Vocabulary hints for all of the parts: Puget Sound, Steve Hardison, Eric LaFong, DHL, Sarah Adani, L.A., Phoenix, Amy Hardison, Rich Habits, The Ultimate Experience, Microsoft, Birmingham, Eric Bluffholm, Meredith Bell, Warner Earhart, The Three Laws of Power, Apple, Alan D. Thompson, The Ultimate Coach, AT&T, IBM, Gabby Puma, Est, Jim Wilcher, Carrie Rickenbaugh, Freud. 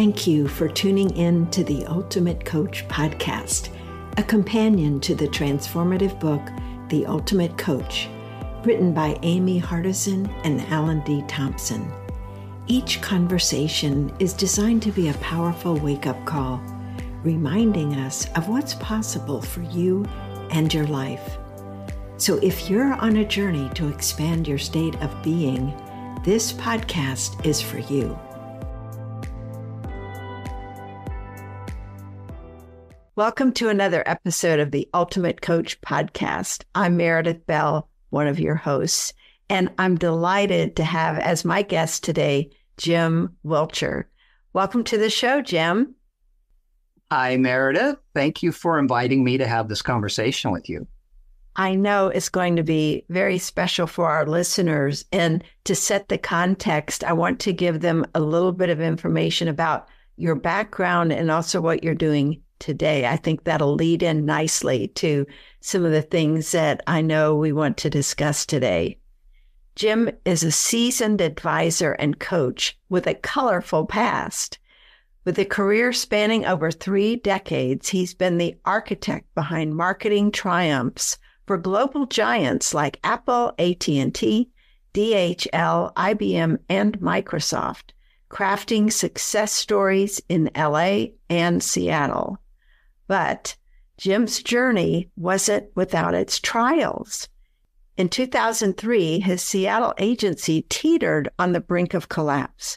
Thank you for tuning in to the Ultimate Coach podcast, a companion to the transformative book, The Ultimate Coach, written by Amy Hardison and Alan D. Thompson. Each conversation is designed to be a powerful wake-up call, reminding us of what's possible for you and your life. So if you're on a journey to expand your state of being, this podcast is for you. Welcome to another episode of the Ultimate Coach podcast. I'm Meredith Bell, one of your hosts, and I'm delighted to have as my guest today, Jim Wilcher. Welcome to the show, Jim. Hi, Meredith. Thank you for inviting me to have this conversation with you. I know it's going to be very special for our listeners. And to set the context, I want to give them a little bit of information about your background and also what you're doing today. I think that'll lead in nicely to some of the things that I know we want to discuss today. Jim is a seasoned advisor and coach with a colorful past. With a career spanning over 3 decades, he's been the architect behind marketing triumphs for global giants like Apple, AT&T, DHL, IBM, and Microsoft, crafting success stories in LA and Seattle. But Jim's journey wasn't without its trials. In 2003, his Seattle agency teetered on the brink of collapse,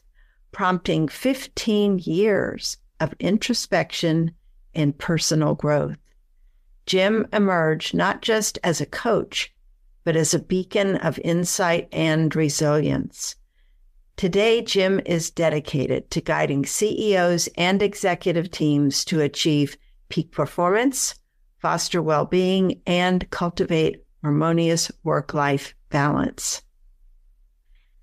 prompting 15 years of introspection and personal growth. Jim emerged not just as a coach, but as a beacon of insight and resilience. Today, Jim is dedicated to guiding CEOs and executive teams to achieve peak performance, foster well-being, and cultivate harmonious work-life balance.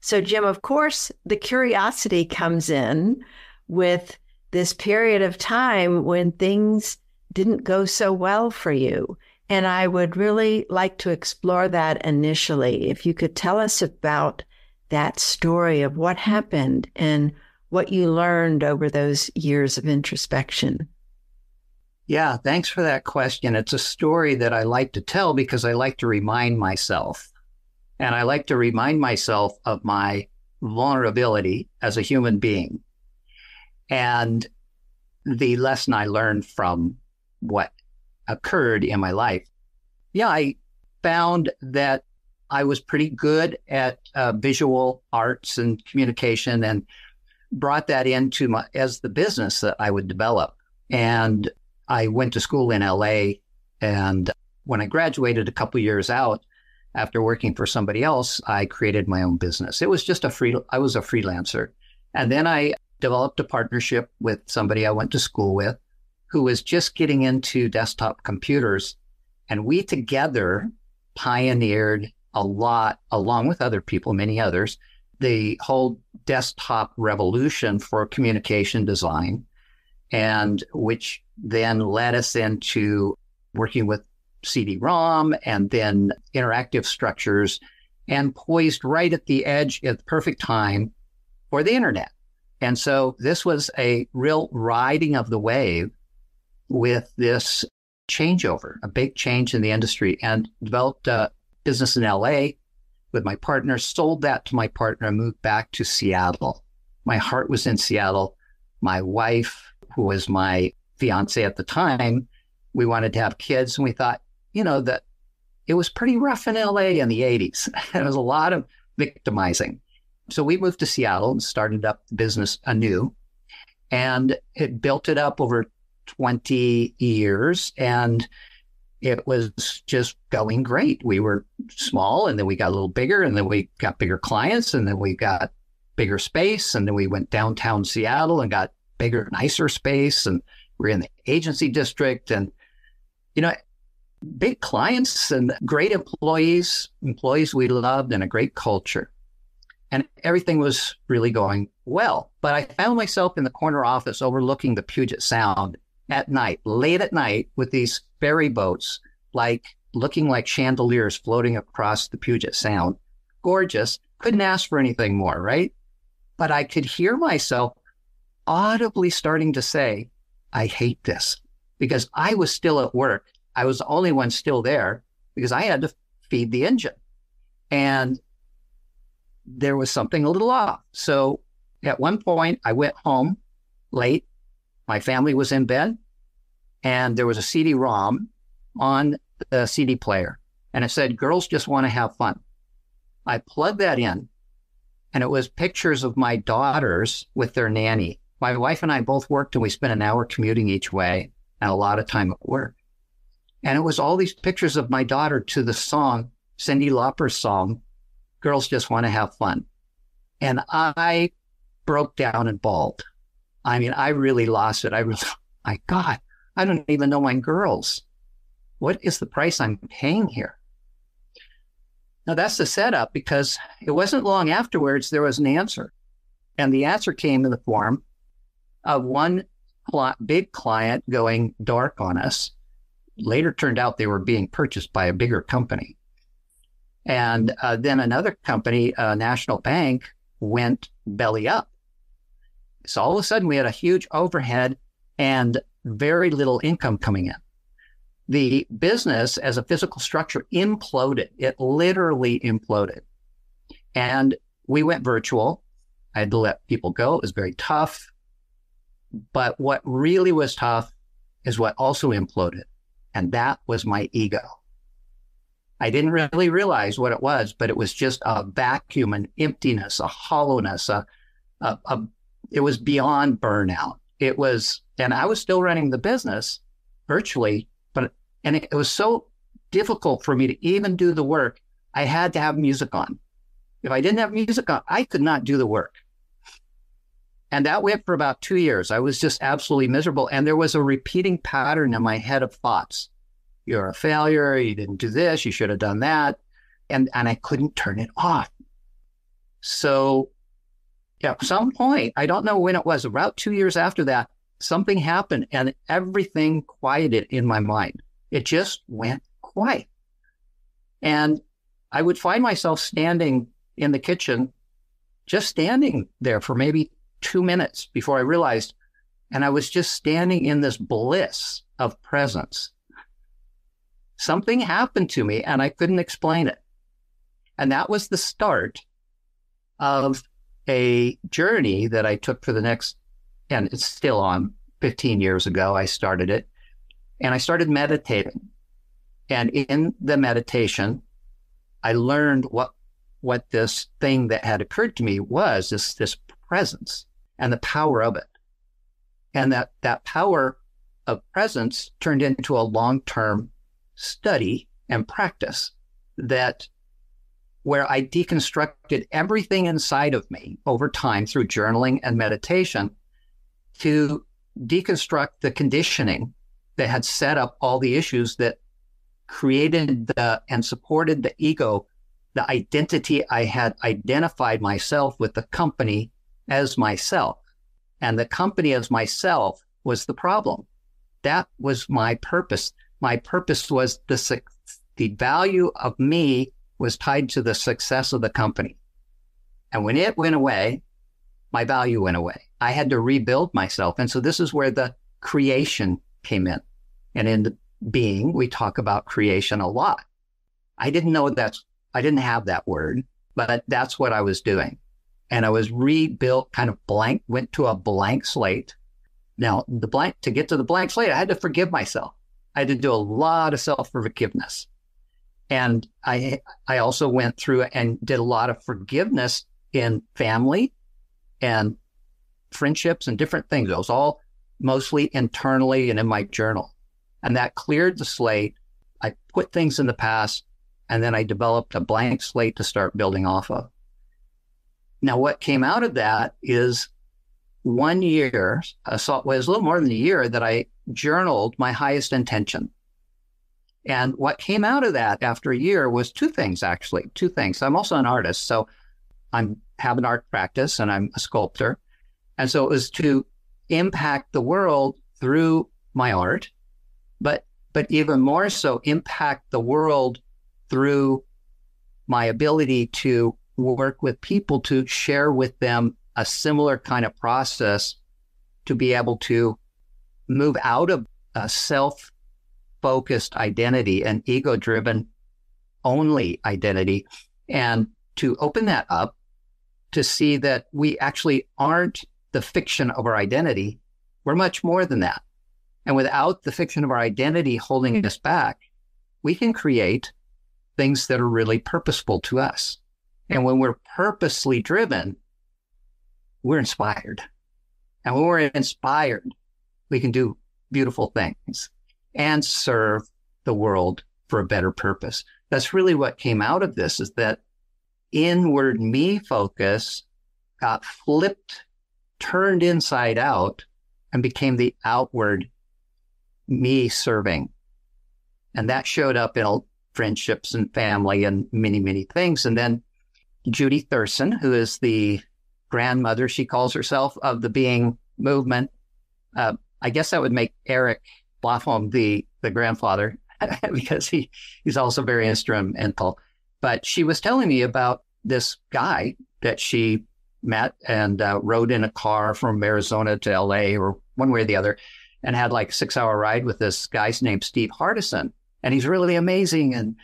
So, Jim, of course, the curiosity comes in with this period of time when things didn't go so well for you. And I would really like to explore that initially. If you could tell us about that story of what happened and what you learned over those years of introspection. Yeah, thanks for that question. It's a story that I like to tell because I like to remind myself. And I like to remind myself of my vulnerability as a human being and the lesson I learned from what occurred in my life. Yeah, I found that I was pretty good at visual arts and communication and brought that into my as the business that I would develop. And I went to school in LA, and when I graduated a couple years out after working for somebody else, I created my own business. It was just I was a freelancer. And then I developed a partnership with somebody I went to school with who was just getting into desktop computers. And we together pioneered a lot, along with other people, many others, the whole desktop revolution for communication design, and which then led us into working with CD-ROM and then interactive structures, and poised right at the edge at the perfect time for the internet. And so this was a real riding of the wave with this changeover, a big change in the industry, and developed a business in LA with my partner, sold that to my partner, moved back to Seattle. My heart was in Seattle. My wife, who was my fiance at the time, we wanted to have kids, and we thought, that it was pretty rough in LA in the 80s. It was a lot of victimizing. So we moved to Seattle and started up the business anew, and it built it up over 20 years, and it was just going great. We were small, and then we got a little bigger, and then we got bigger clients, and then we got bigger space, and then we went downtown Seattle and got bigger, nicer space, and we're in the agency district, and big clients and great employees we loved, and a great culture. And everything was really going well. But I found myself in the corner office overlooking the Puget Sound at night, late at night, with these ferry boats, looking like chandeliers floating across the Puget Sound. Gorgeous. Couldn't ask for anything more, right? But I could hear myself audibly starting to say, I hate this, because I was still at work. I was the only one still there because I had to feed the engine. And there was something a little off. So at one point, I went home late. My family was in bed, and there was a CD-ROM on the CD player. And it said, girls just want to have fun. I plugged that in, and it was pictures of my daughters with their nanny. My wife and I both worked, and we spent an hour commuting each way and a lot of time at work. And it was all these pictures of my daughter to the song, Cyndi Lauper's song, Girls Just Want to Have Fun. And I broke down and bawled. I mean, I really lost it. My God, I don't even know my girls. What is the price I'm paying here? Now, that's the setup, because it wasn't long afterwards there was an answer. And the answer came in the form of one big client going dark on us. Later turned out they were being purchased by a bigger company. And then another company, National Bank, went belly up. So all of a sudden we had a huge overhead and very little income coming in. The business as a physical structure imploded. It literally imploded. And we went virtual. I had to let people go. It was very tough. But what really was tough is what also imploded. And that was my ego. I didn't really realize what it was, but it was just a vacuum, an emptiness, a hollowness. It was beyond burnout. It was, and I was still running the business virtually, and it was so difficult for me to even do the work. I had to have music on. If I didn't have music on, I could not do the work. And that went for about 2 years. I was just absolutely miserable. And there was a repeating pattern in my head of thoughts. You're a failure. You didn't do this. You should have done that. And I couldn't turn it off. So at some point, I don't know when it was, about 2 years after that, something happened and everything quieted in my mind. It just went quiet. And I would find myself standing in the kitchen, just standing there for maybe 2 minutes before I realized, and I was just standing in this bliss of presence. Something happened to me and I couldn't explain it. And that was the start of a journey that I took for the next, and it's still on, 15 years ago, I started it. And I started meditating. And in the meditation, I learned what this thing that had occurred to me was, this presence and the power of it. And that power of presence turned into a long-term study and practice that where I deconstructed everything inside of me over time through journaling and meditation to deconstruct the conditioning that had set up all the issues that created and supported the ego, the identity I had identified myself with the company as myself. And the company as myself was the problem. That was my purpose. My purpose was the value of me was tied to the success of the company. And when it went away, my value went away. I had to rebuild myself. And so this is where the creation came in. And in the being, we talk about creation a lot. I didn't have that word, but that's what I was doing. And I was rebuilt, kind of blank, went to a blank slate. Now, to get to the blank slate, I had to forgive myself. I had to do a lot of self-forgiveness. And I also went through and did a lot of forgiveness in family and friendships and different things. It was all mostly internally and in my journal. And that cleared the slate. I put things in the past, and then I developed a blank slate to start building off of. Now, what came out of that is 1 year, it was a little more than a year that I journaled my highest intention. And what came out of that after a year was two things. I'm also an artist, so I have an art practice and I'm a sculptor. And so it was to impact the world through my art, but even more so impact the world through my ability to work with people, to share with them a similar kind of process to be able to move out of a self-focused identity, an ego-driven only identity, and to open that up to see that we actually aren't the fiction of our identity. We're much more than that. And without the fiction of our identity holding us back, we can create things that are really purposeful to us. And when we're purposely driven, we're inspired. And when we're inspired, we can do beautiful things and serve the world for a better purpose. That's really what came out of this, is that inward me focus got flipped, turned inside out, and became the outward me serving. And that showed up in friendships and family and many, many things. And then Judy Thurston, who is the grandmother, she calls herself, of the Being Movement. I guess that would make Eric Bluffholm the grandfather, because he's also very instrumental. But she was telling me about this guy that she met and rode in a car from Arizona to LA, or one way or the other, and had like a 6-hour ride with this guy's named Steve Hardison. And he's really amazing.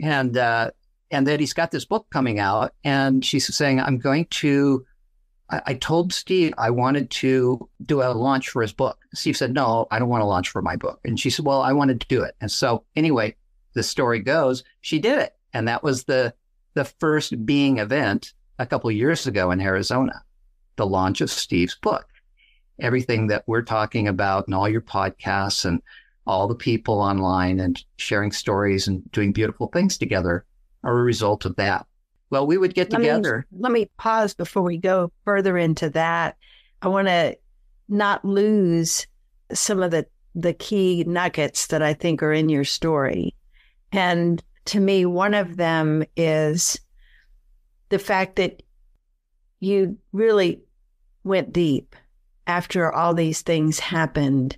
And then he's got this book coming out, and she's saying, I told Steve I wanted to do a launch for his book. Steve said, no, I don't want to launch for my book. And she said, well, I wanted to do it. And so anyway, the story goes, she did it. And that was the first Being event a couple of years ago in Arizona, the launch of Steve's book. Everything that we're talking about and all your podcasts and all the people online and sharing stories and doing beautiful things together are a result of that. Well, we would get together. Let me pause before we go further into that. I want to not lose some of the key nuggets that I think are in your story. And to me, one of them is the fact that you really went deep after all these things happened,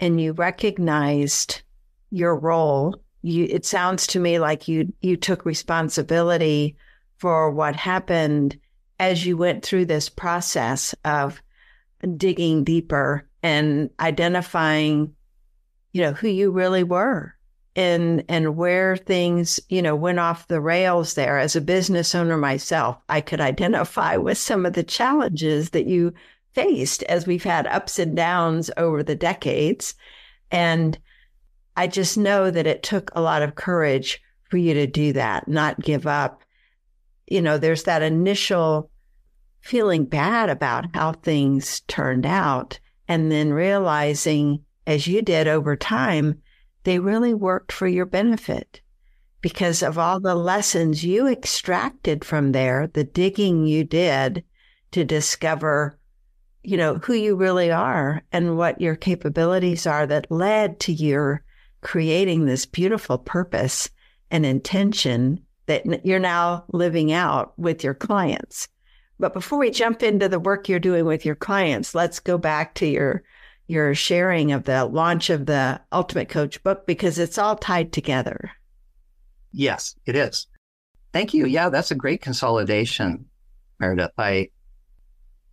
and you recognized your role. It sounds to me like you took responsibility for what happened as you went through this process of digging deeper and identifying, who you really were and where things, went off the rails there. As a business owner myself, I could identify with some of the challenges that you faced as we've had ups and downs over the decades. And I just know that it took a lot of courage for you to do that, not give up. There's that initial feeling bad about how things turned out, and then realizing, as you did over time, they really worked for your benefit because of all the lessons you extracted from there, the digging you did to discover, who you really are and what your capabilities are, that led to your creating this beautiful purpose and intention that you're now living out with your clients. But before we jump into the work you're doing with your clients, let's go back to your sharing of the launch of the Ultimate Coach book, because it's all tied together. Yes, it is. Thank you. Yeah, that's a great consolidation, Meredith.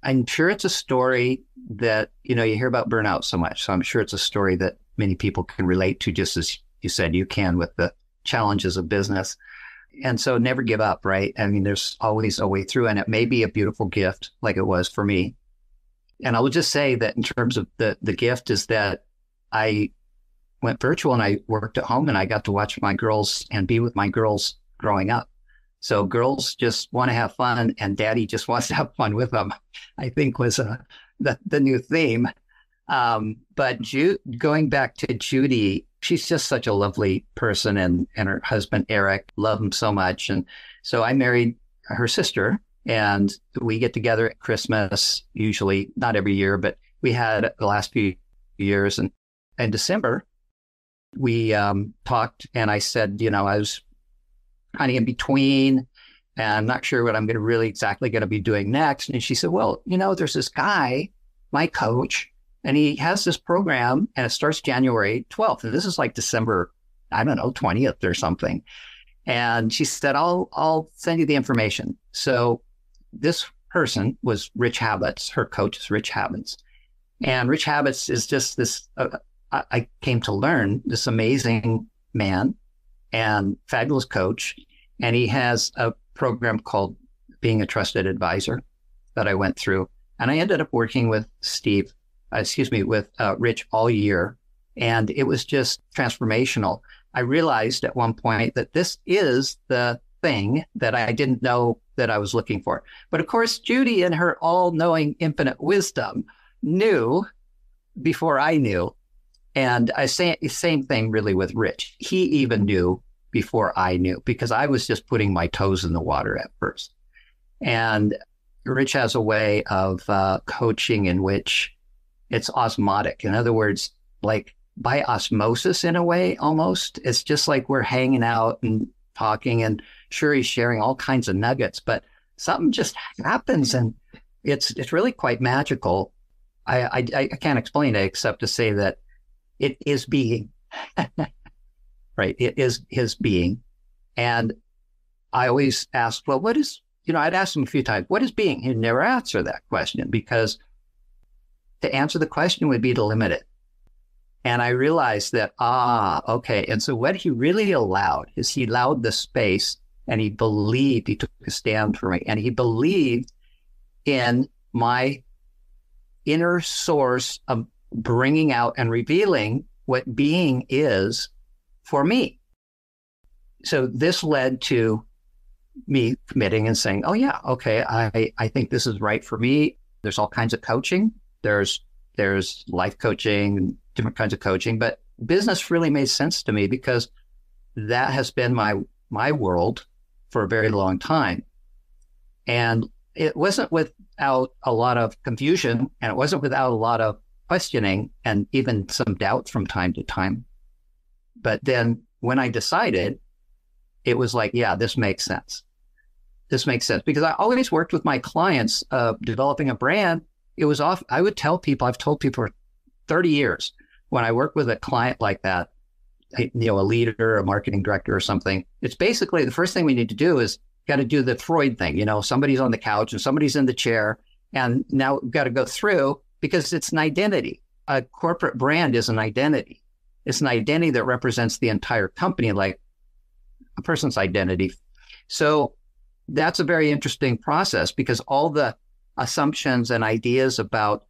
I'm sure it's a story that, you hear about burnout so much. So I'm sure it's a story that many people can relate to, just as you said you can with the challenges of business. And so never give up, right? I mean, there's always a way through, and it may be a beautiful gift like it was for me. And I will just say that in terms of the gift is that I went virtual and I worked at home, and I got to watch my girls and be with my girls growing up. So girls just want to have fun, and daddy just wants to have fun with them, I think was the new theme. But going back to Judy, she's just such a lovely person, and her husband, Eric, love him so much. And so I married her sister, and we get together at Christmas, usually, not every year, but we had the last few years. And in December, we talked, and I said, I was kind of in between, and I'm not sure what I'm going to really exactly going to be doing next. And she said, well, there's this guy, my coach, and he has this program, and it starts January 12th. And this is like December, I don't know, 20th or something. And she said, I'll send you the information. So this person was Rich Habits. Her coach is Rich Habits. And Rich Habits is just this, I came to learn, this amazing man and fabulous coach. And he has a program called Being a Trusted Advisor that I went through. And I ended up working with Rich all year. And it was just transformational. I realized at one point that this is the thing that I didn't know that I was looking for. But of course, Judy, in her all-knowing infinite wisdom, knew before I knew. And I say same thing really with Rich. He even knew before I knew, because I was just putting my toes in the water at first. And Rich has a way of coaching in which it's osmotic. In other words, like by osmosis in a way, almost. It's just like we're hanging out and talking, and sure, he's sharing all kinds of nuggets, but something just happens, and it's really quite magical. I can't explain it except to say that it is being, right? It is his being. And I always ask, well, what is, I'd ask him a few times, what is being? He'd never answer that question, because to answer the question would be to limit it. And I realized that, okay. And so what he really allowed is he allowed the space, and he believed, he took a stand for me, and he believed in my inner source of bringing out and revealing what being is for me. So this led to me committing and saying, oh yeah, okay, I think this is right for me. There's all kinds of coaching. There's life coaching and different kinds of coaching, but business really made sense to me, because that has been my world for a very long time. And it wasn't without a lot of confusion, and it wasn't without a lot of questioning and even some doubt from time to time. But then when I decided, it was like, yeah, this makes sense. This makes sense, because I always worked with my clients developing a brand. It was off. I would tell people, I've told people for 30 years, when I work with a client like that, a leader, a marketing director or something, it's basically the first thing we need to do is got to do the Freud thing. Somebody's on the couch and somebody's in the chair, and now we've got to go through, because it's an identity. A corporate brand is an identity. It's an identity that represents the entire company, like a person's identity. So that's a very interesting process, because all the assumptions and ideas about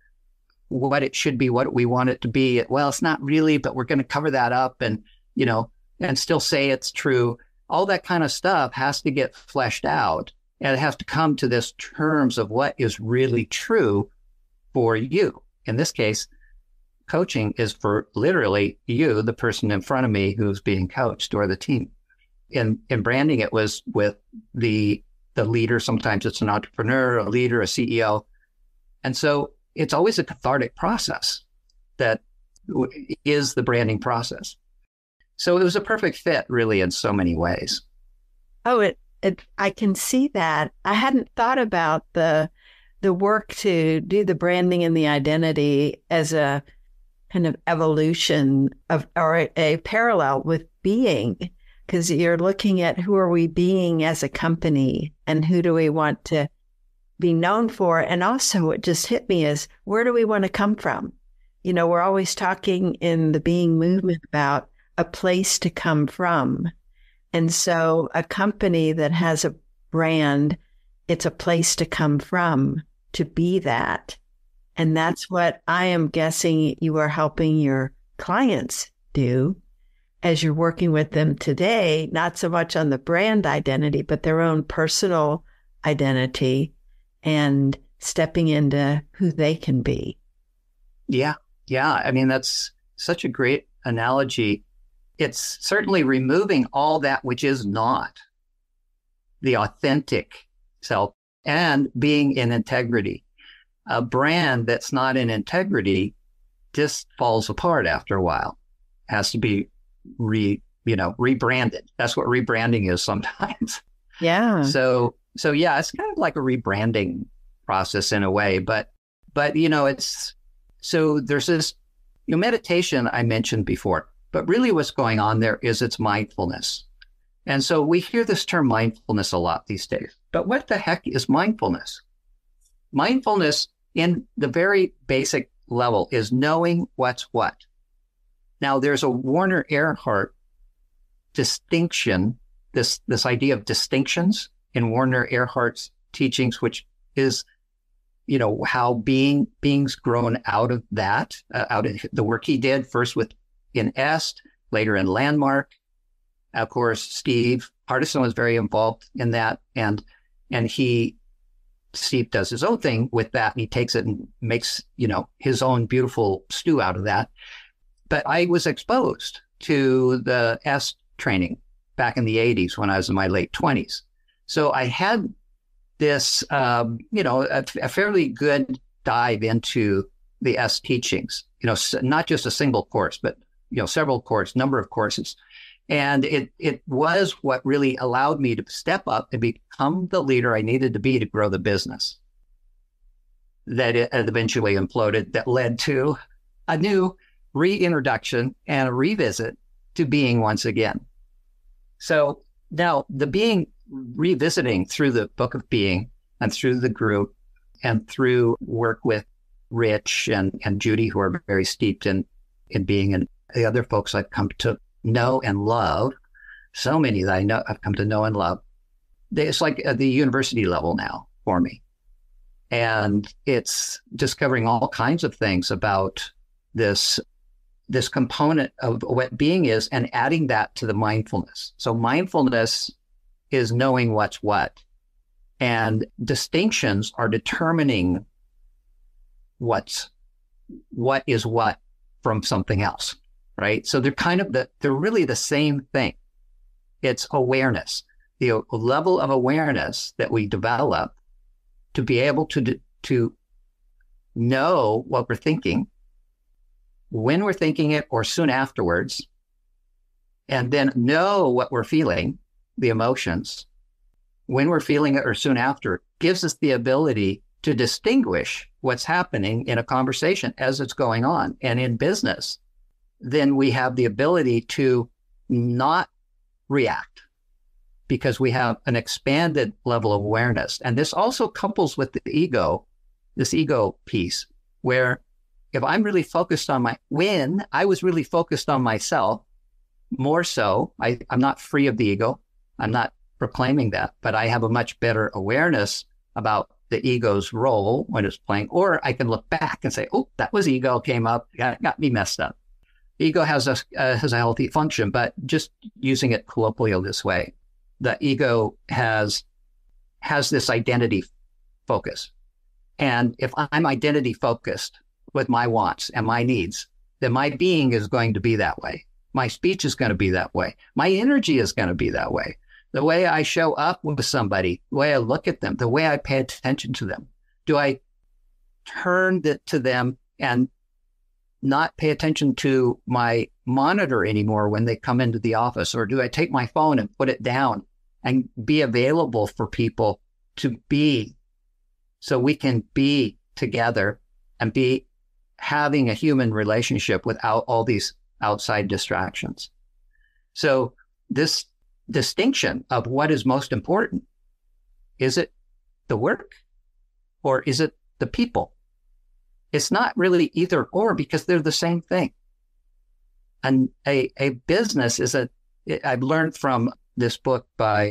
what it should be, what we want it to be, well, it's not really, but we're going to cover that up and, and still say it's true. All that kind of stuff has to get fleshed out, and it has to come to this terms of what is really true for you. In this case, coaching is for literally you, the person in front of me who's being coached, or the team. In branding, it was with the leader. Sometimes it's an entrepreneur, a leader, a CEO. And so it's always a cathartic process that is the branding process. So it was a perfect fit, really, in so many ways. Oh, I can see that. I hadn't thought about the work to do the branding and the identity as a kind of evolution of, or a parallel with being, because you're looking at who are we being as a company, and who do we want to be known for. And also what just hit me is, where do we want to come from? We're always talking in the being movement about a place to come from. And so a company that has a brand, it's a place to come from, to be that. And that's what I am guessing you are helping your clients do as you're working with them today, not so much on the brand identity, but their own personal identity and stepping into who they can be. Yeah. Yeah. I mean, that's such a great analogy. It's certainly removing all that which is not the authentic self and being in integrity. A brand that's not in integrity just falls apart after a while. It has to be rebranded. That's what rebranding is sometimes. Yeah. So yeah, it's kind of like a rebranding process in a way, but it's, so there's this meditation I mentioned before, but really what's going on there is it's mindfulness. And so we hear this term mindfulness a lot these days, but what the heck is mindfulness? Mindfulness, in the very basic level is knowing what's what. Now, there's a Warner Earhart distinction, this idea of distinctions in Warner Earhart's teachings, which is, you know, how being's grown out of that, out of the work he did first in Est, later in Landmark. Of course, Steve Hardison was very involved in that, and Steve does his own thing with that, and he takes it and makes, you know, his own beautiful stew out of that. But I was exposed to the Est training back in the 80s when I was in my late 20s. So I had this, a fairly good dive into the Est teachings, you know, not just a single course, but, you know, number of courses. And it was what really allowed me to step up and become the leader I needed to be to grow the business that it eventually imploded, that led to a new reintroduction and a revisit to being once again. So now the being revisiting through the Book of Being and through the group and through work with Rich and Judy, who are very steeped in being, and the other folks I've come to know and love, so many that I know I've come to know and love. It's like at the university level now for me, and it's discovering all kinds of things about this component of what being is, and adding that to the mindfulness. So mindfulness is knowing what's what, and distinctions are determining what is what from something else. Right. So they're they're really the same thing. It's awareness, the level of awareness that we develop to be able to know what we're thinking, when we're thinking it or soon afterwards, and then know what we're feeling, the emotions, when we're feeling it or soon after, gives us the ability to distinguish what's happening in a conversation as it's going on. And in business, then we have the ability to not react because we have an expanded level of awareness. And this also couples with the ego, this ego piece, where if I'm really focused on when I was really focused on myself, more so, I'm not free of the ego. I'm not proclaiming that, but I have a much better awareness about the ego's role when it's playing, or I can look back and say, oh, that was ego came up, got me messed up. Ego has a healthy function, but just using it colloquial this way, the ego has this identity focus. And if I'm identity focused with my wants and my needs, then my being is going to be that way. My speech is going to be that way. My energy is going to be that way. The way I show up with somebody, the way I look at them, the way I pay attention to them. Do I turn to them and not pay attention to my monitor anymore when they come into the office? Or do I take my phone and put it down and be available for people to be, so we can be together and be having a human relationship without all these outside distractions? So this distinction of what is most important, is it the work or is it the people? It's not really either or, because they're the same thing. And a business I've learned from this book by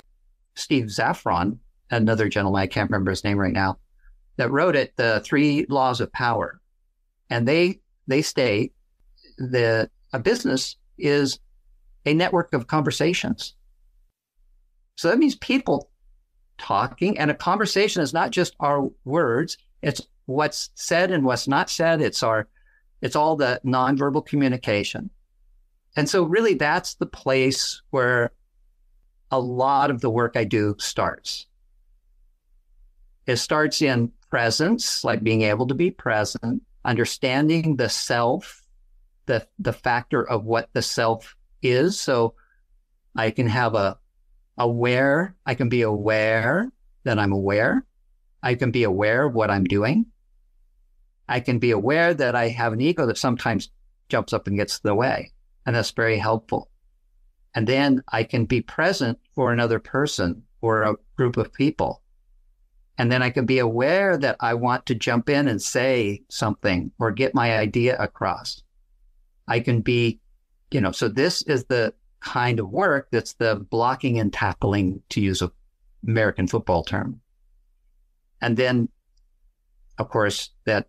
Steve Zaffron, another gentleman, I can't remember his name right now, that wrote it, The Three Laws of Power. And they state that a business is a network of conversations. So that means people talking, and a conversation is not just our words, it's what's said and what's not said. It's all the nonverbal communication. And so really that's the place where a lot of the work I do starts. It starts in presence, like being able to be present, understanding the self, the factor of what the self is. So I can have I can be aware that I'm aware. I can be aware of what I'm doing. I can be aware that I have an ego that sometimes jumps up and gets in the way, and that's very helpful. And then I can be present for another person or a group of people And then I can be aware that I want to jump in and say something or get my idea across. I can be, you know, so this is the kind of work that's the blocking and tackling, to use an American football term. And then, of course, that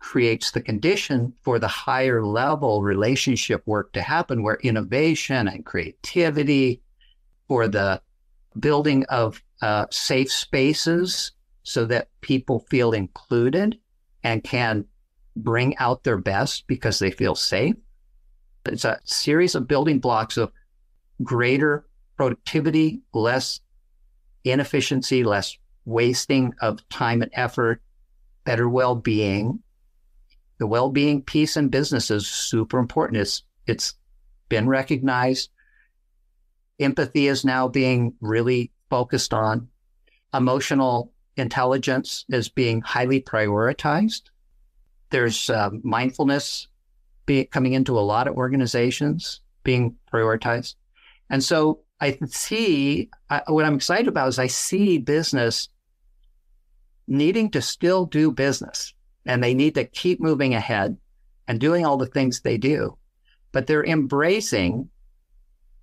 creates the condition for the higher level relationship work to happen, where innovation and creativity, for the building of safe spaces so that people feel included and can bring out their best because they feel safe. It's a series of building blocks of greater productivity, less inefficiency, less wasting of time and effort, better well-being. The well-being piece in business is super important. It's been recognized. Empathy is now being really focused on. Emotional intelligence is being highly prioritized. There's mindfulness coming into a lot of organizations, being prioritized. And so I see, what I'm excited about is I see business needing to still do business, and they need to keep moving ahead and doing all the things they do, but they're embracing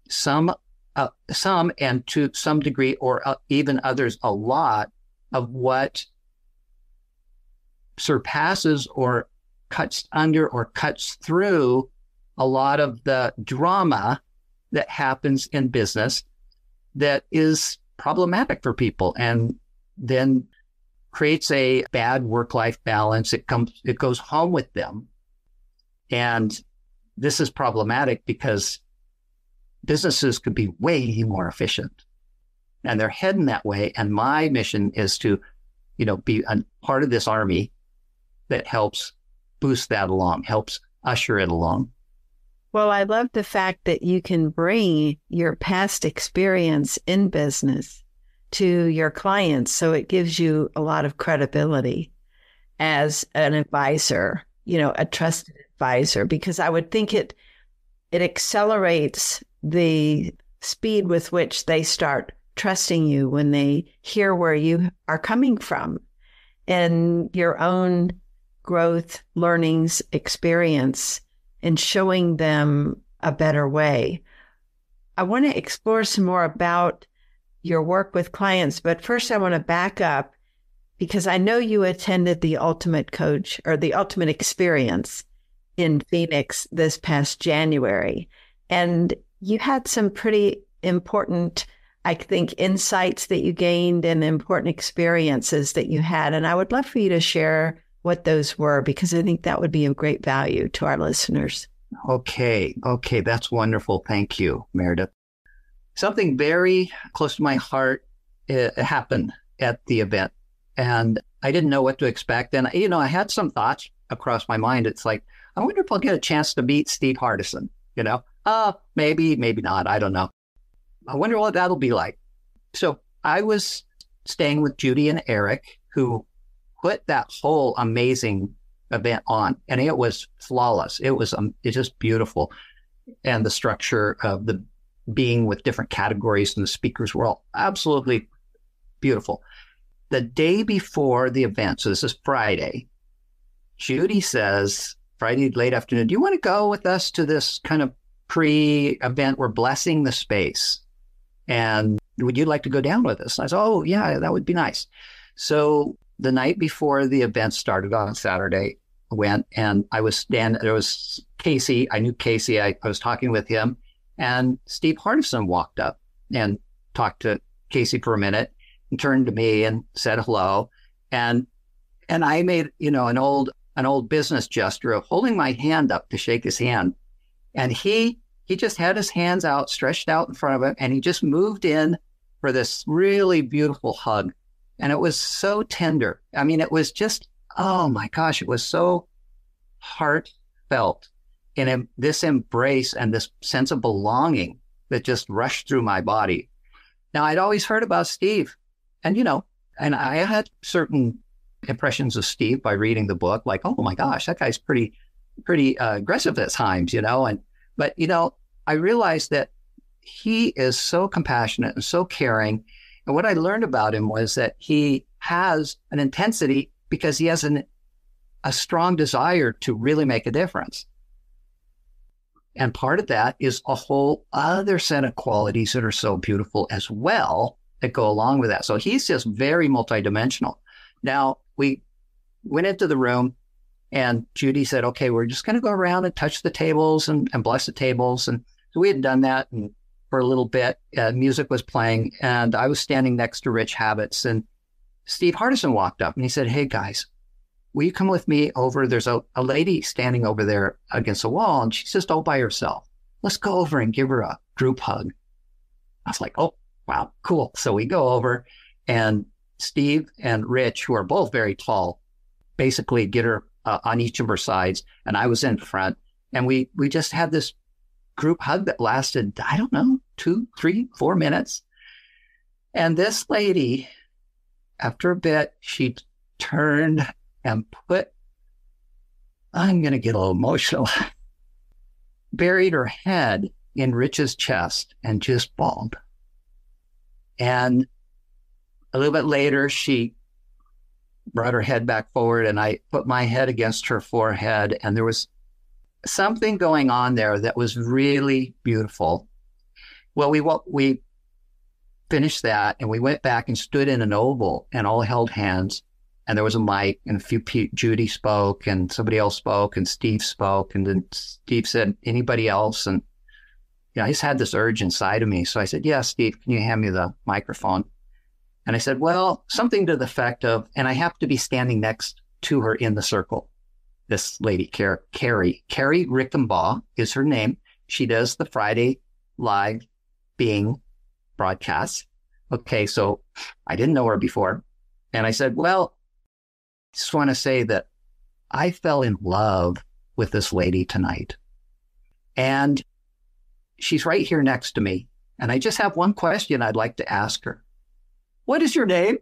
some and to some degree, or even others, a lot of what surpasses or cuts under or cuts through a lot of the drama that happens in business that is problematic for people, and then creates a bad work-life balance. It goes home with them. And this is problematic because businesses could be way more efficient, and they're heading that way. And my mission is to, you know, be a part of this army that helps boost that along, helps usher it along. Well, I love the fact that you can bring your past experience in business to your clients. So it gives you a lot of credibility as an advisor, you know, a trusted advisor, because I would think it accelerates the speed with which they start trusting you when they hear where you are coming from and your own growth, learnings, experience, and showing them a better way. I want to explore some more about your work with clients, but first I want to back up, because I know you attended The Ultimate Coach, or The Ultimate Experience, in Phoenix this past January, and you had some pretty important, I think, insights that you gained and important experiences that you had. And I would love for you to share what those were, because I think that would be of great value to our listeners. Okay. That's wonderful. Thank you, Meredith. Something very close to my heart happened at the event, and I didn't know what to expect. And, you know, I had some thoughts across my mind. It's like, I wonder if I'll get a chance to meet Steve Hardison, you know? Maybe not. I don't know. I wonder what that'll be like. So I was staying with Judy and Eric, who put that whole amazing event on, and it was flawless. It's just beautiful. And the structure of the being with different categories and the speakers were all absolutely beautiful. The day before the event, so this is Friday, Judy says, Friday late afternoon, do you want to go with us to this kind of pre-event? We're blessing the space. And would you like to go down with us? And I said, oh, yeah, that would be nice. So the night before the event started on Saturday, I went, and I was standing, there was Casey. I knew Casey. I was talking with him. And Steve Hardison walked up and talked to Casey for a minute and turned to me and said hello. And I made, you know, an old business gesture of holding my hand up to shake his hand. And he just had his hands out, stretched out in front of him, and he just moved in for this really beautiful hug. And it was so tender. I mean, it was just, oh my gosh, it was so heartfelt. And this embrace and this sense of belonging that just rushed through my body. Now, I'd always heard about Steve, and, you know, and I had certain impressions of Steve by reading the book, like, oh my gosh, that guy's pretty aggressive at times, you know. But you know, I realized that he is so compassionate and so caring. And what I learned about him was that he has an intensity because he has a strong desire to really make a difference. And part of that is a whole other set of qualities that are so beautiful as well that go along with that. So he's just very multidimensional. Now, we went into the room and Judy said, okay, we're just going to go around and touch the tables and bless the tables. And so we had done that and for a little bit. Music was playing and I was standing next to Rich Habits. And Steve Hardison walked up and he said, hey, guys, will you come with me over? There's a lady standing over there against the wall and she's just all by herself. Let's go over and give her a group hug. I was like, oh, wow, cool. So we go over and Steve and Rich, who are both very tall, basically get her on each of her sides. And I was in front and we just had this group hug that lasted, I don't know, 2, 3, 4 minutes. And this lady, after a bit, she turned and put, I'm going to get a little emotional, buried her head in Rich's chest and just bawled. And a little bit later, she brought her head back forward and I put my head against her forehead. And there was something going on there that was really beautiful. Well, we finished that and we went back and stood in an oval and all held hands. And there was a mic and a few Judy spoke and somebody else spoke and Steve spoke. And then Steve said, anybody else? And you know, I just had this urge inside of me. So I said, yeah, Steve, can you hand me the microphone? And I said, well, something to the effect of, and I have to be standing next to her in the circle. This lady, Carrie Rickenbaugh is her name. She does the Friday live being broadcast. Okay, so I didn't know her before. And I said, well, I just want to say that I fell in love with this lady tonight. And she's right here next to me. And I just have one question I'd like to ask her. What is your name?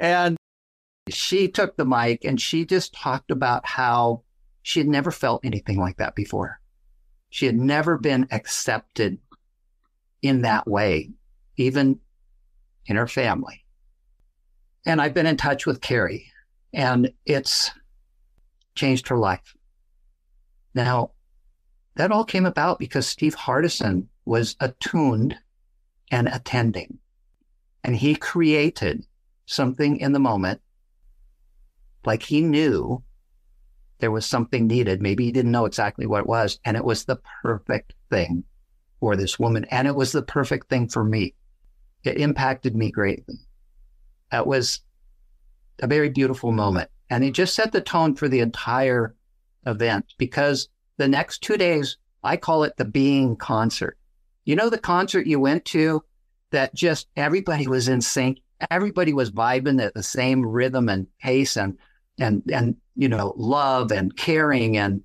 And she took the mic and she just talked about how she had never felt anything like that before. She had never been accepted in that way, even in her family. And I've been in touch with Carrie and it's changed her life. Now, that all came about because Steve Hardison was attuned and attending. And he created something in the moment, like he knew there was something needed. Maybe he didn't know exactly what it was. And it was the perfect thing for this woman. And it was the perfect thing for me. It impacted me greatly. That was a very beautiful moment. And it just set the tone for the entire event because the next 2 days, I call it the Being Concert. You know, the concert you went to that just everybody was in sync. Everybody was vibing at the same rhythm and pace and you know, love and caring and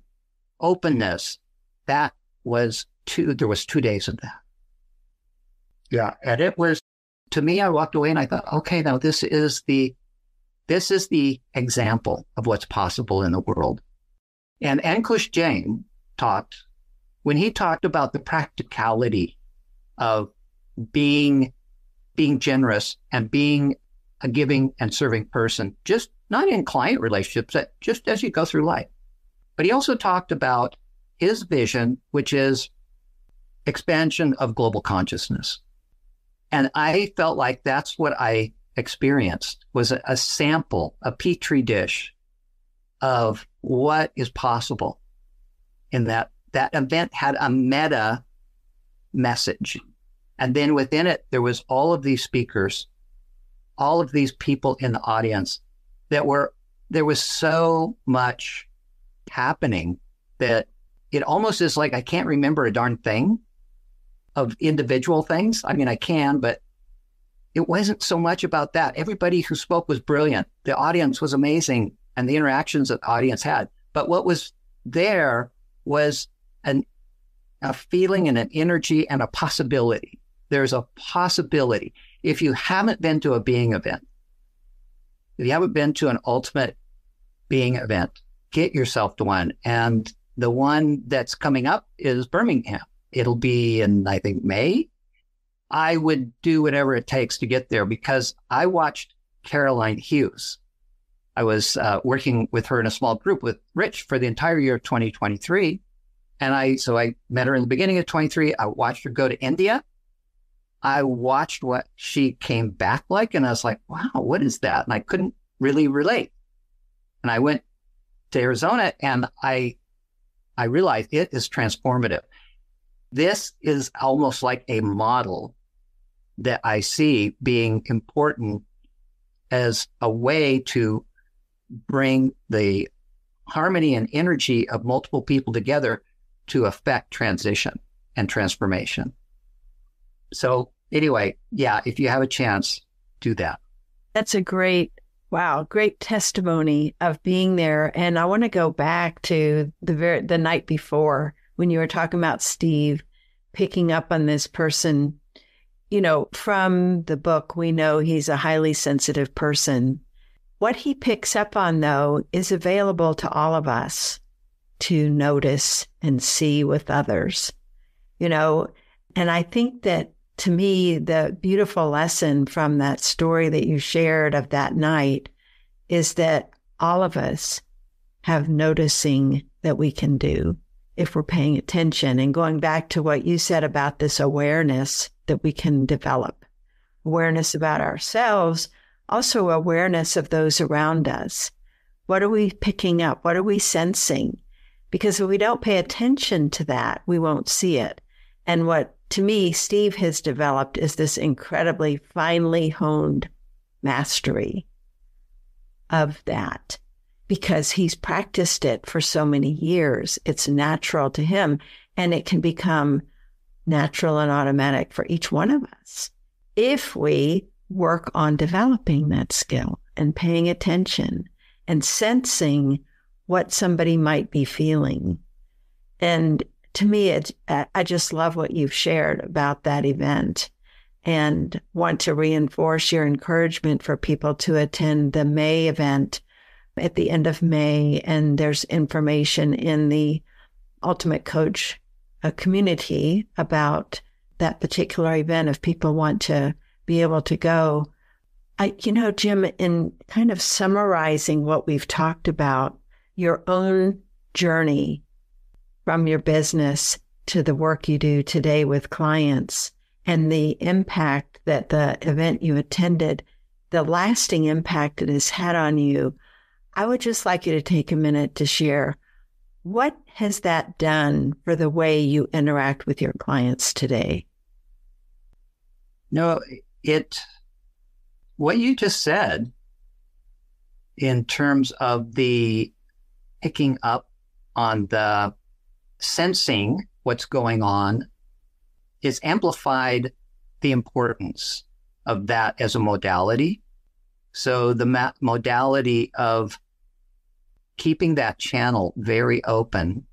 openness. That was there was 2 days of that. Yeah. And it was, to me, I walked away and I thought, okay, now this is the example of what's possible in the world. And Ankush Jain talked, when he talked about the practicality of being generous and being a giving and serving person, just not in client relationships, just as you go through life. But he also talked about his vision, which is expansion of global consciousness. And I felt like that's what I experienced, was a sample, a petri dish of what is possible in that event had a meta message. And then within it, there was all of these speakers, all of these people in the audience there was so much happening that it almost is like, I can't remember a darn thing of individual things. I mean, I can, but it wasn't so much about that. Everybody who spoke was brilliant. The audience was amazing and the interactions that the audience had. But what was there was a feeling and an energy and a possibility. There's a possibility. If you haven't been to a being event, if you haven't been to an ultimate being event, get yourself to one. And the one that's coming up is Birmingham It'll be in, I think, May. I would do whatever it takes to get there because I watched Caroline Hughes. I was working with her in a small group with Rich for the entire year of 2023. And I met her in the beginning of 23. I watched her go to India. I watched what she came back like, and I was like, wow, what is that? And I couldn't really relate. And I went to Arizona, and I realized it is transformative. This is almost like a model that I see being important as a way to bring the harmony and energy of multiple people together to affect transition and transformation. So anyway, yeah, if you have a chance, do that. That's a great testimony of being there. And I want to go back to the night before when you were talking about Steve picking up on this person. You know, from the book, we know he's a highly sensitive person. What he picks up on, though, is available to all of us to notice and see with others, you know. And I think that, to me, the beautiful lesson from that story that you shared of that night is that all of us have noticing that we can do if we're paying attention. And going back to what you said about this awareness that we can develop, awareness about ourselves, also awareness of those around us. What are we picking up? What are we sensing? Because if we don't pay attention to that, we won't see it. And what, to me, Steve has developed is this incredibly finely honed mastery of that because he's practiced it for so many years. It's natural to him, and it can become natural and automatic for each one of us if we work on developing that skill and paying attention and sensing what somebody might be feeling. And to me, I just love what you've shared about that event and want to reinforce your encouragement for people to attend the May event at the end of May. And there's information in the Ultimate Coach community about that particular event if people want to be able to go. Jim, in kind of summarizing what we've talked about, your own journey from your business to the work you do today with clients and the impact that the event you attended, the lasting impact it has had on you, I would just like you to take a minute to share what has that done for the way you interact with your clients today? No, what you just said in terms of the picking up on the sensing what's going on is amplified the importance of that as a modality. So the modality of keeping that channel very open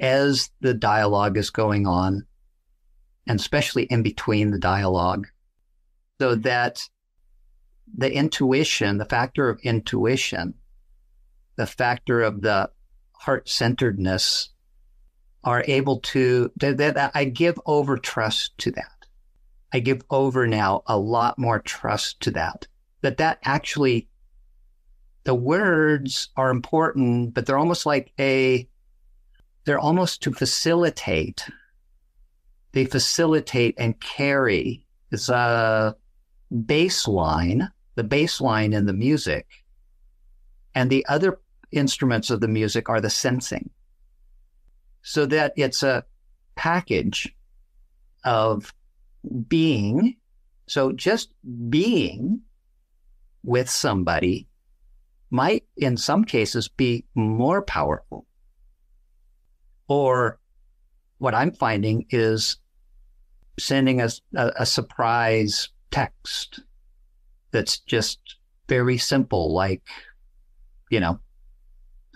as the dialogue is going on, and especially in between the dialogue, so that the intuition, the factor of intuition, the factor of the heart-centeredness are able to, that I give over trust to that. I give over now a lot more trust to that actually, the words are important, but they're almost like they're almost to facilitate. They facilitate and carry. It's a baseline, the baseline in the music. And the other instruments of the music are the sensing. So that it's a package of being. So just being with somebody might, in some cases, be more powerful. Or what I'm finding is sending a surprise text that's just very simple, like, you know,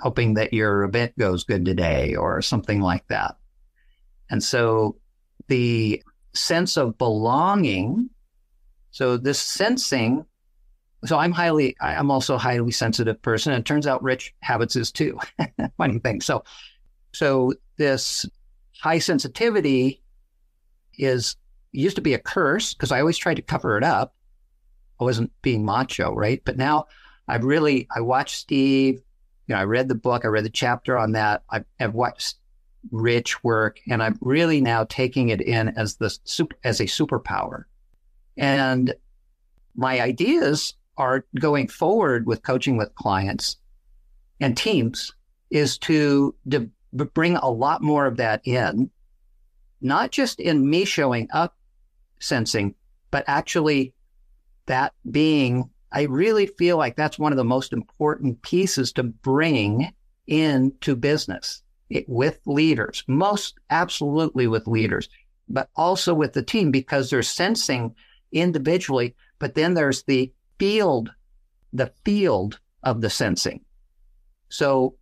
hoping that your event goes good today or something like that. And so the sense of belonging, so this sensing, so I'm also a highly sensitive person, and it turns out Rich Habits is too. Funny thing. So this high sensitivity is used to be a curse because I always tried to cover it up. I wasn't being macho, right? But now I watched Steve, you know, I read the book, I read the chapter on that. I've watched Rich work, and I'm really now taking it in as a superpower. And my ideas are going forward with coaching with clients and teams is to bring a lot more of that in, not just in me showing up sensing, but actually that being, I really feel like that's one of the most important pieces to bring into business with leaders, most absolutely with leaders, but also with the team, because they're sensing individually, but then there's the field of the sensing. So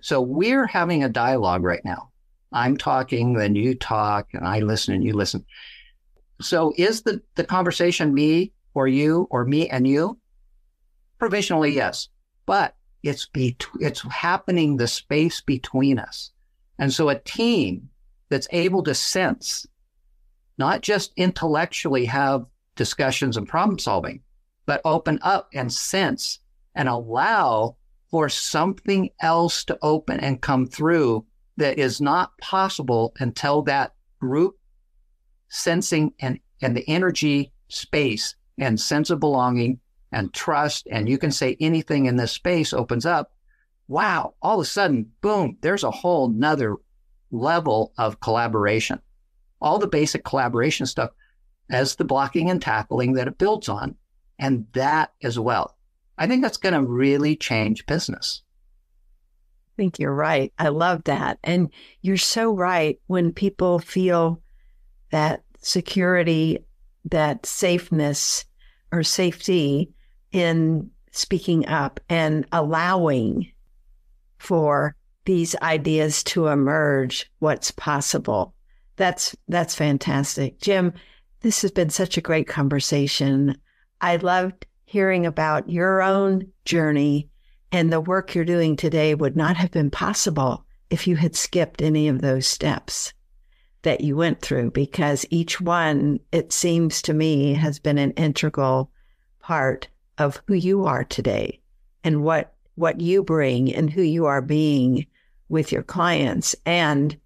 so we're having a dialogue right now. I'm talking, then you talk, and I listen and you listen. So is the conversation me or you or me and you? Provisionally, yes, but it's happening, the space between us. And so a team that's able to sense, not just intellectually have discussions and problem solving, but open up and sense and allow for something else to open and come through that is not possible until that group sensing and the energy space and sense of belonging and trust, and you can say anything in this space, opens up. Wow, all of a sudden, boom, there's a whole nother level of collaboration. All the basic collaboration stuff as the blocking and tackling that it builds on, and that as well. I think that's going to really change business. I think you're right. I love that. And you're so right. When people feel that security, that safeness or safety in speaking up and allowing for these ideas to emerge, what's possible. That's fantastic. Jim, this has been such a great conversation. I loved hearing about your own journey, and the work you're doing today would not have been possible if you had skipped any of those steps that you went through, because each one, it seems to me, has been an integral part of who you are today and what you bring and who you are being with your clients and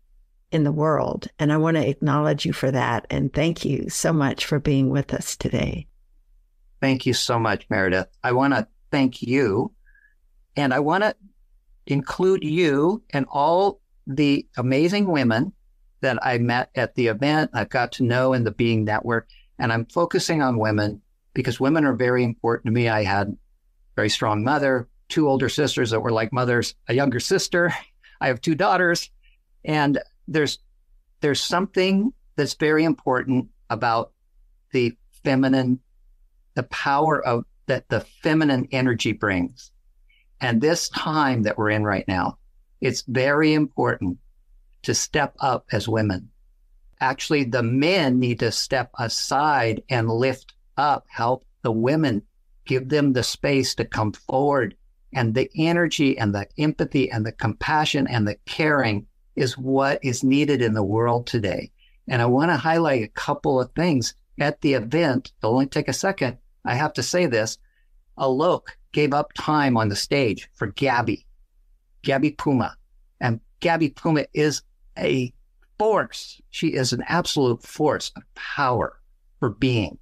in the world. And I want to acknowledge you for that. And thank you so much for being with us today. Thank you so much, Meredith. I want to thank you, and I want to include you and all the amazing women that I met at the event, I've got to know in the Being Network. And I'm focusing on women because women are very important to me. I had a very strong mother, two older sisters that were like mothers, a younger sister. I have two daughters. And there's something that's very important about the feminine, the power of that the feminine energy brings. And this time that we're in right now, it's very important to step up as women. Actually, the men need to step aside and lift up, help the women, give them the space to come forward. And the energy and the empathy and the compassion and the caring is what is needed in the world today. And I want to highlight a couple of things. At the event, it'll only take a second, I have to say this, Alok gave up time on the stage for Gabby Puma. And Gabby Puma is a force. She is an absolute force of power for being.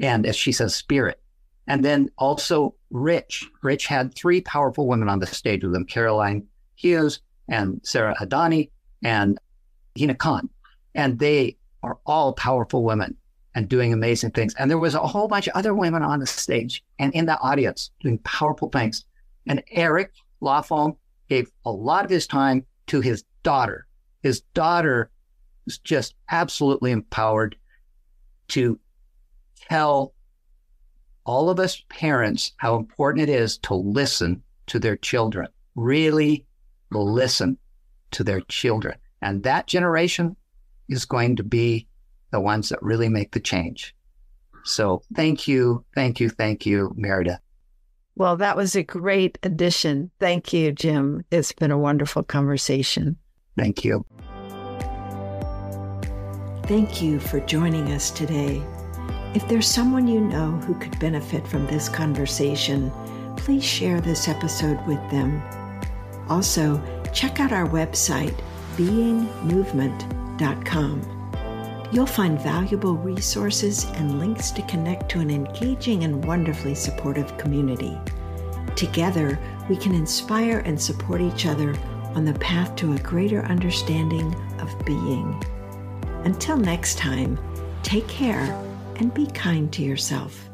And as she says, spirit. And then also Rich. Rich had three powerful women on the stage with him, Caroline Hughes and Sarah Adani and Hina Khan. And they are all powerful women and doing amazing things. And there was a whole bunch of other women on the stage and in the audience doing powerful things. And Eric LaFong gave a lot of his time to his daughter. His daughter is just absolutely empowered to tell all of us parents how important it is to listen to their children, really listen to their children. And that generation is going to be the ones that really make the change. So thank you, Meredith. Well, that was a great addition. Thank you, Jim. It's been a wonderful conversation. Thank you. Thank you for joining us today. If there's someone you know who could benefit from this conversation, please share this episode with them. Also, check out our website, beingmovement.com. You'll find valuable resources and links to connect to an engaging and wonderfully supportive community. Together, we can inspire and support each other on the path to a greater understanding of being. Until next time, take care and be kind to yourself.